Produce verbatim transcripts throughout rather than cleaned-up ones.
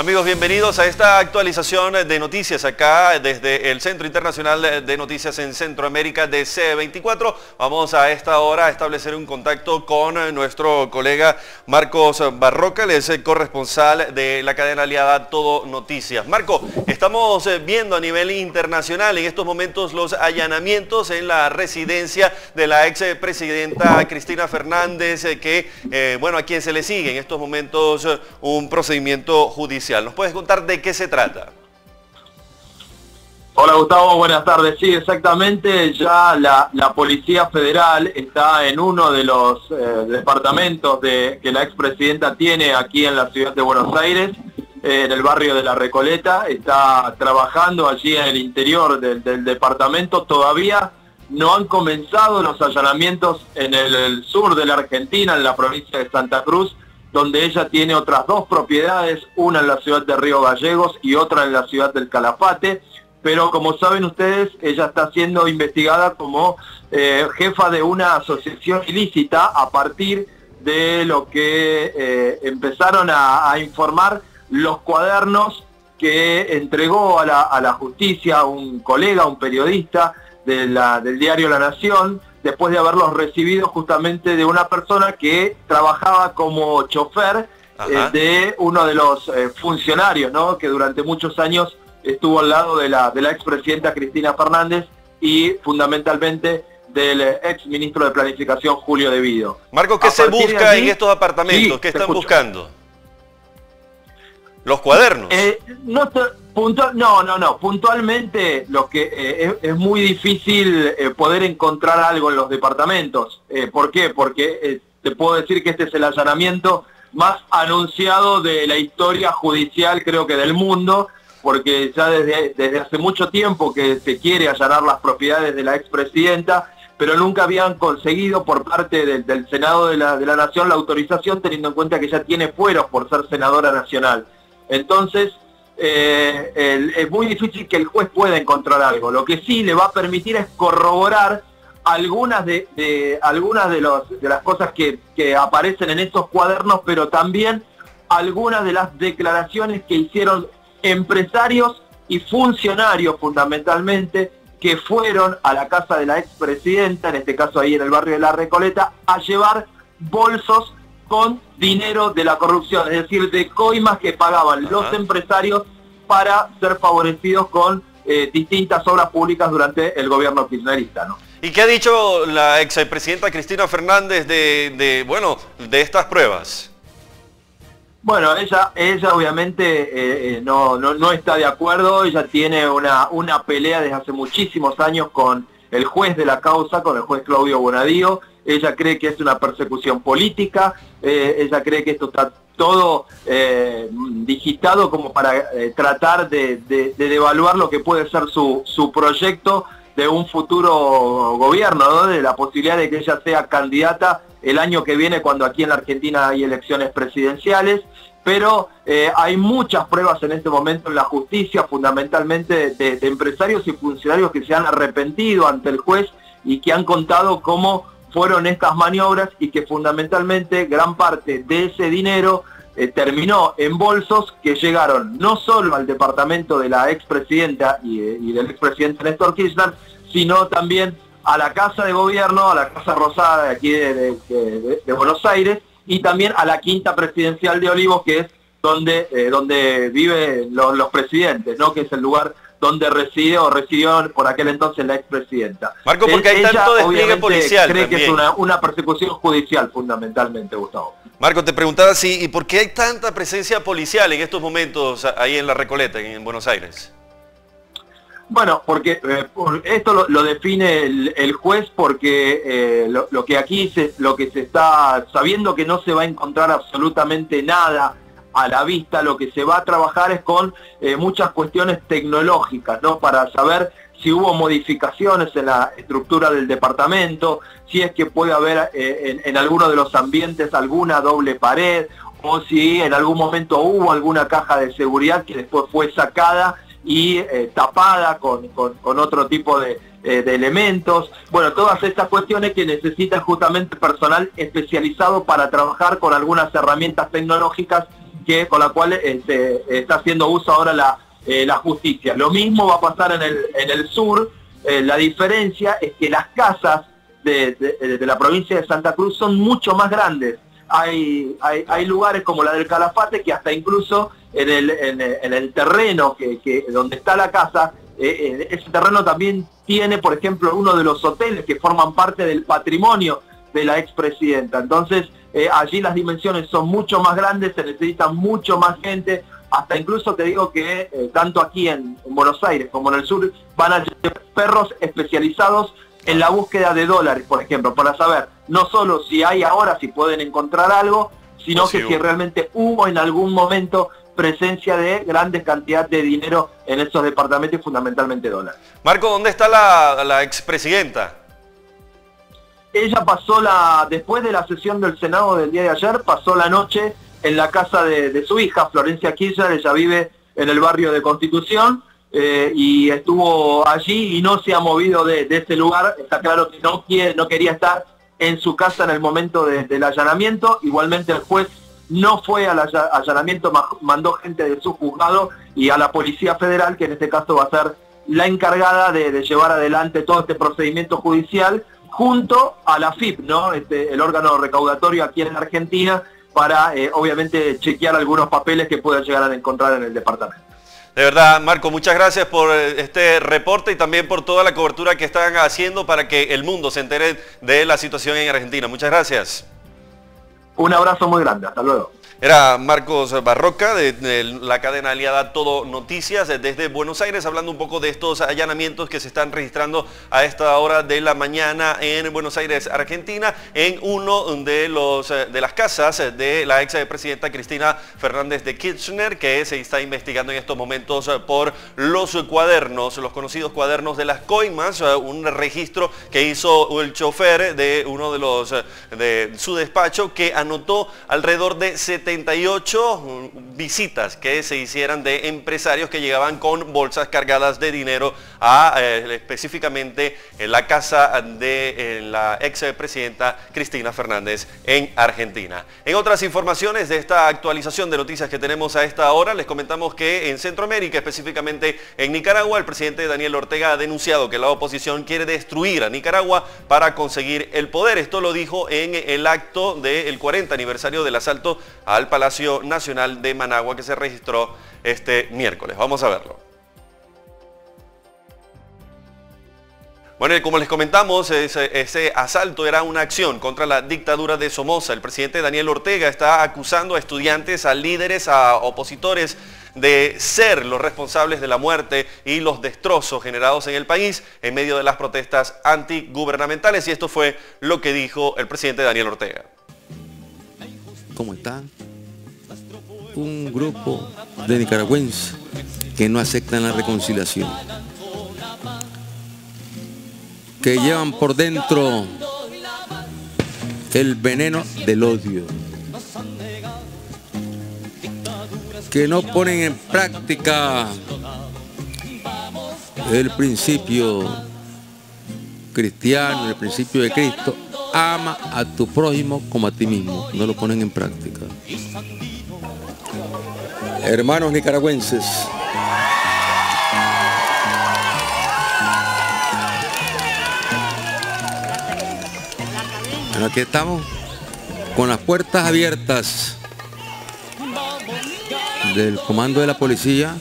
Amigos, bienvenidos a esta actualización de noticias acá desde el Centro Internacional de Noticias en Centroamérica de C B veinticuatro. Vamos a esta hora a establecer un contacto con nuestro colega Marcos Barroca, él es el corresponsal de la cadena aliada Todo Noticias. Marco, estamos viendo a nivel internacional en estos momentos los allanamientos en la residencia de la expresidenta Cristina Fernández, que, eh, bueno, a quien se le sigue en estos momentos un procedimiento judicial. ¿Nos puedes contar de qué se trata? Hola Gustavo, buenas tardes. Sí, exactamente, ya la, la Policía Federal está en uno de los eh, departamentos de, que la expresidenta tiene aquí en la ciudad de Buenos Aires, eh, en el barrio de La Recoleta. Está trabajando allí en el interior del, del departamento. Todavía no han comenzado los allanamientos en el, el sur de la Argentina, en la provincia de Santa Cruz, donde ella tiene otras dos propiedades, una en la ciudad de Río Gallegos y otra en la ciudad del Calafate, pero como saben ustedes, ella está siendo investigada como eh, jefa de una asociación ilícita a partir de lo que eh, empezaron a, a informar los cuadernos que entregó a la, a la justicia un colega, un periodista de la, del diario La Nación, después de haberlos recibido justamente de una persona que trabajaba como chofer eh, de uno de los eh, funcionarios, ¿no?, que durante muchos años estuvo al lado de la, de la expresidenta Cristina Fernández y fundamentalmente del exministro de Planificación Julio De Vido. Marco, ¿qué a se busca allí, en estos apartamentos? Sí, ¿qué están escucho. buscando? ¿Los cuadernos? Eh, no te... Puntual, no, no, no. Puntualmente lo que eh, es, es muy difícil eh, poder encontrar algo en los departamentos. Eh, ¿Por qué? Porque eh, te puedo decir que este es el allanamiento más anunciado de la historia judicial, creo que del mundo, porque ya desde, desde hace mucho tiempo que se quiere allanar las propiedades de la expresidenta, pero nunca habían conseguido por parte de, del Senado de la, de la Nación la autorización, teniendo en cuenta que ya tiene fueros por ser senadora nacional. Entonces, Eh, el, es muy difícil que el juez pueda encontrar algo. Lo que sí le va a permitir es corroborar algunas de, de, algunas de, los, de las cosas que, que aparecen en estos cuadernos, pero también algunas de las declaraciones que hicieron empresarios y funcionarios fundamentalmente que fueron a la casa de la expresidenta, en este caso ahí en el barrio de La Recoleta, a llevar bolsos con dinero de la corrupción, es decir, de coimas que pagaban Ajá. los empresarios para ser favorecidos con eh, distintas obras públicas durante el gobierno kirchnerista, ¿no? ¿Y qué ha dicho la expresidenta Cristina Fernández de, de, bueno, de estas pruebas? Bueno, ella, ella obviamente eh, no, no, no está de acuerdo, ella tiene una, una pelea desde hace muchísimos años con el juez de la causa, con el juez Claudio Bonadío. Ella cree que es una persecución política, eh, ella cree que esto está todo eh, digitado como para eh, tratar de, de, de devaluar lo que puede ser su, su proyecto de un futuro gobierno, ¿no?, de la posibilidad de que ella sea candidata el año que viene cuando aquí en la Argentina hay elecciones presidenciales, pero eh, hay muchas pruebas en este momento en la justicia, fundamentalmente de, de empresarios y funcionarios que se han arrepentido ante el juez y que han contado cómo fueron estas maniobras y que fundamentalmente gran parte de ese dinero eh, terminó en bolsos que llegaron no solo al departamento de la expresidenta y, y del expresidente Néstor Kirchner, sino también a la Casa de Gobierno, a la Casa Rosada de aquí de, de, de, de Buenos Aires y también a la Quinta Presidencial de Olivos, que es donde, eh, donde viven los, los presidentes, ¿no?, que es el lugar donde reside o residió por aquel entonces la expresidenta. Marco, porque hay ella, tanto despliegue policial cree también. que es una, una persecución judicial fundamentalmente, Gustavo. Marco, te preguntaba si, ¿y por qué hay tanta presencia policial en estos momentos ahí en La Recoleta, en Buenos Aires? Bueno, porque eh, por esto lo, lo define el, el juez, porque eh, lo, lo que aquí se, lo que se está sabiendo que no se va a encontrar absolutamente nada a la vista, lo que se va a trabajar es con eh, muchas cuestiones tecnológicas, ¿no?, para saber si hubo modificaciones en la estructura del departamento, si es que puede haber eh, en, en alguno de los ambientes alguna doble pared, o si en algún momento hubo alguna caja de seguridad que después fue sacada y eh, tapada con, con, con otro tipo de, eh, de elementos. Bueno, todas estas cuestiones que necesitan justamente personal especializado para trabajar con algunas herramientas tecnológicas que, con la cual eh, se está haciendo uso ahora la, eh, la justicia. Lo mismo va a pasar en el, en el sur. Eh, la diferencia es que las casas de, de, de la provincia de Santa Cruz son mucho más grandes. Hay, hay, hay lugares como la del Calafate que hasta incluso en el, en el, en el terreno que, que, donde está la casa, eh, ese terreno también tiene, por ejemplo, uno de los hoteles que forman parte del patrimonio de la expresidenta. Entonces, eh, allí las dimensiones son mucho más grandes, se necesita mucho más gente, hasta incluso te digo que eh, tanto aquí en, en Buenos Aires como en el sur van a llevar perros especializados en la búsqueda de dólares, por ejemplo, para saber no solo si hay ahora, si pueden encontrar algo, sino que si realmente hubo en algún momento presencia de grandes cantidades de dinero en esos departamentos, fundamentalmente dólares. Marco, ¿dónde está la, la expresidenta? Ella pasó la, después de la sesión del Senado del día de ayer, pasó la noche en la casa de, de su hija, Florencia Kirchner. Ella vive en el barrio de Constitución, eh, y estuvo allí y no se ha movido de, de ese lugar. Está claro que no, quiere, no quería estar en su casa en el momento de, del allanamiento. Igualmente el juez no fue al allanamiento, mandó gente de su juzgado y a la Policía Federal, que en este caso va a ser la encargada de, de llevar adelante todo este procedimiento judicial, junto a la A F I P, ¿no? Este, el órgano recaudatorio aquí en Argentina, para eh, obviamente chequear algunos papeles que puedan llegar a encontrar en el departamento. De verdad, Marco, muchas gracias por este reporte y también por toda la cobertura que están haciendo para que el mundo se entere de la situación en Argentina. Muchas gracias. Un abrazo muy grande, hasta luego. Era Marcos Barroca de, de la cadena aliada Todo Noticias desde Buenos Aires, hablando un poco de estos allanamientos que se están registrando a esta hora de la mañana en Buenos Aires, Argentina, en uno de, los, de las casas de la expresidenta Cristina Fernández de Kirchner, que se está investigando en estos momentos por los cuadernos, los conocidos cuadernos de las coimas, un registro que hizo el chofer de uno de los de su despacho, que anotó alrededor de setenta y ocho visitas que se hicieran de empresarios que llegaban con bolsas cargadas de dinero a eh, específicamente en la casa de eh, la expresidenta Cristina Fernández en Argentina. En otras informaciones de esta actualización de noticias que tenemos a esta hora, les comentamos que en Centroamérica, específicamente en Nicaragua, el presidente Daniel Ortega ha denunciado que la oposición quiere destruir a Nicaragua para conseguir el poder. Esto lo dijo en el acto del cuarenta aniversario del asalto a al Palacio Nacional de Managua, que se registró este miércoles. Vamos a verlo. Bueno, y como les comentamos, ese, ese asalto era una acción contra la dictadura de Somoza. El presidente Daniel Ortega está acusando a estudiantes, a líderes, a opositores de ser los responsables de la muerte y los destrozos generados en el país en medio de las protestas antigubernamentales. Y esto fue lo que dijo el presidente Daniel Ortega. ¿Cómo están? Un grupo de nicaragüenses que no aceptan la reconciliación, que llevan por dentro el veneno del odio, que no ponen en práctica el principio cristiano, el principio de Cristo: ama a tu prójimo como a ti mismo. No lo ponen en práctica. Hermanos nicaragüenses, bueno, aquí estamos con las puertas abiertas del comando de la policía,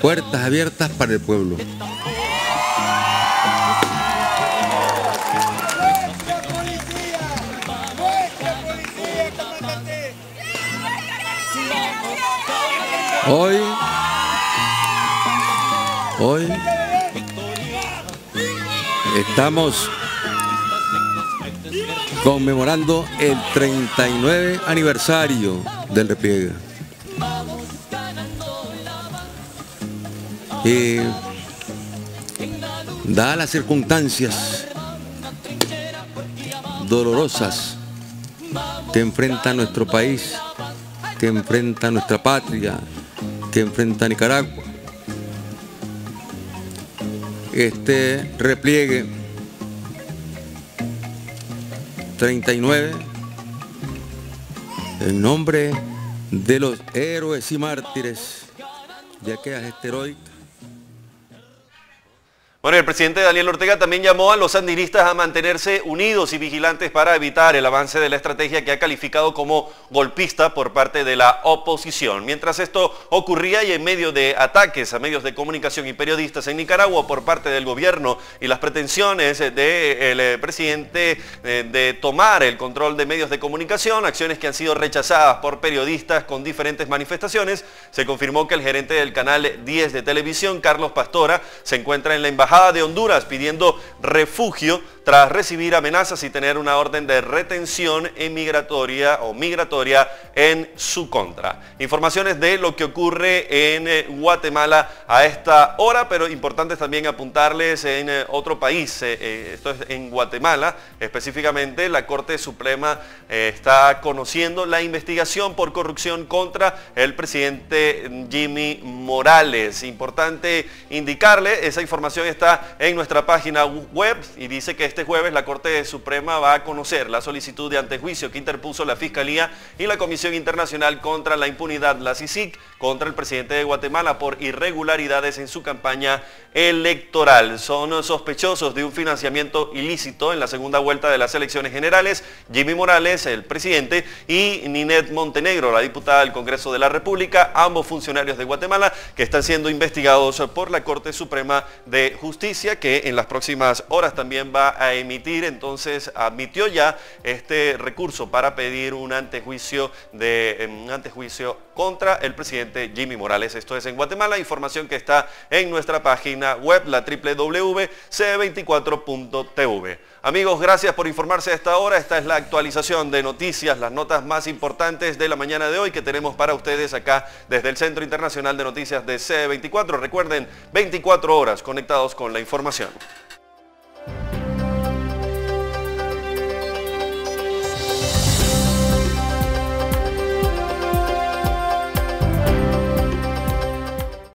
puertas abiertas para el pueblo. Hoy, hoy estamos conmemorando el treinta y nueve aniversario del repliegue. Y dadas las circunstancias dolorosas que enfrenta nuestro país, que enfrenta nuestra patria, que enfrenta a Nicaragua, este repliegue treinta y nueve, en nombre de los héroes y mártires de aquellas esteroides. Bueno, el presidente Daniel Ortega también llamó a los sandinistas a mantenerse unidos y vigilantes para evitar el avance de la estrategia que ha calificado como golpista por parte de la oposición. Mientras esto ocurría y en medio de ataques a medios de comunicación y periodistas en Nicaragua por parte del gobierno y las pretensiones del presidente de tomar el control de medios de comunicación, acciones que han sido rechazadas por periodistas con diferentes manifestaciones, se confirmó que el gerente del canal diez de televisión, Carlos Pastora, se encuentra en la embajada de Honduras pidiendo refugio tras recibir amenazas y tener una orden de retención inmigratoria o migratoria en su contra. Informaciones de lo que ocurre en Guatemala a esta hora, pero importantes también apuntarles en otro país, esto es en Guatemala específicamente. La Corte Suprema está conociendo la investigación por corrupción contra el presidente Jimmy Morales. Importante indicarle, esa información está en nuestra página web y dice que este jueves la Corte Suprema va a conocer la solicitud de antejuicio que interpuso la Fiscalía y la Comisión Internacional contra la Impunidad, la C I C I C, contra el presidente de Guatemala por irregularidades en su campaña electoral. Son sospechosos de un financiamiento ilícito en la segunda vuelta de las elecciones generales Jimmy Morales, el presidente, y Nineth Montenegro, la diputada del Congreso de la República, ambos funcionarios de Guatemala que están siendo investigados por la Corte Suprema de Justicia. Justicia, que en las próximas horas también va a emitir, entonces admitió ya este recurso para pedir un antejuicio, de, un antejuicio contra el presidente Jimmy Morales. Esto es en Guatemala, información que está en nuestra página web, la w w w punto c b veinticuatro punto t v. Amigos, gracias por informarse a esta hora. Esta es la actualización de noticias, las notas más importantes de la mañana de hoy que tenemos para ustedes acá desde el Centro Internacional de Noticias de C B veinticuatro. Recuerden, veinticuatro horas conectados con la información.